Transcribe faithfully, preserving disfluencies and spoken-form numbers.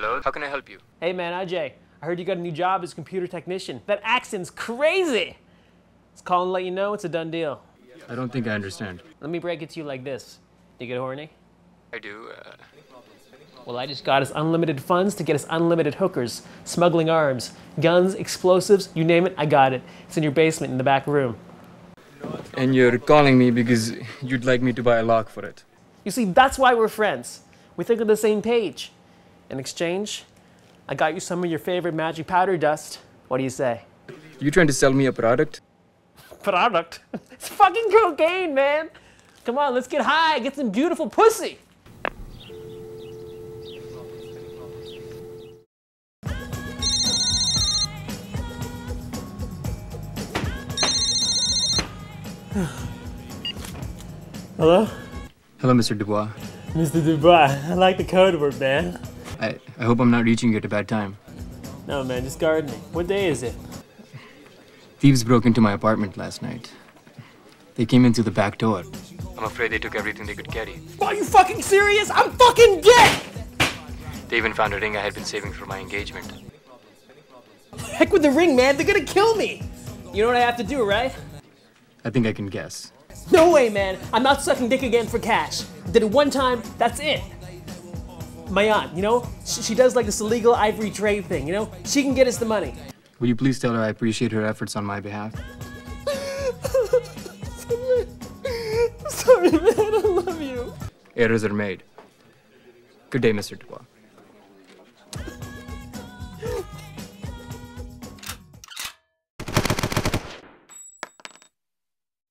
Hello, how can I help you? Hey man, Ajay. I heard you got a new job as computer technician. That accent's crazy! Let's call and let you know it's a done deal. I don't think I understand. Let me break it to you like this. Do you get horny? I do, uh... Well, I just got us unlimited funds to get us unlimited hookers, smuggling arms, guns, explosives, you name it, I got it. It's in your basement in the back room. And you're calling me because you'd like me to buy a lock for it. You see, that's why we're friends. We think on the same page. In exchange, I got you some of your favorite magic powder dust. What do you say? You trying to sell me a product? Product? It's fucking cocaine, man! Come on, let's get high, get some beautiful pussy! Hello? Hello, Mister Dubois. Mister Dubois, I like the code word, man. I, I hope I'm not reaching you at a bad time. No, man, just guard me. What day is it? Thieves broke into my apartment last night. They came in through the back door. I'm afraid they took everything they could carry. Are you fucking serious? I'm fucking dead! They even found a ring I had been saving for my engagement. Heck with the ring, man! They're gonna kill me! You know what I have to do, right? I think I can guess. No way, man! I'm not sucking dick again for cash. Did it one time, that's it. My aunt, you know? She, she does like this illegal ivory trade thing, you know? She can get us the money. Will you please tell her I appreciate her efforts on my behalf? Sorry, man, I love you. Errors are made. Good day, Mister Dubois.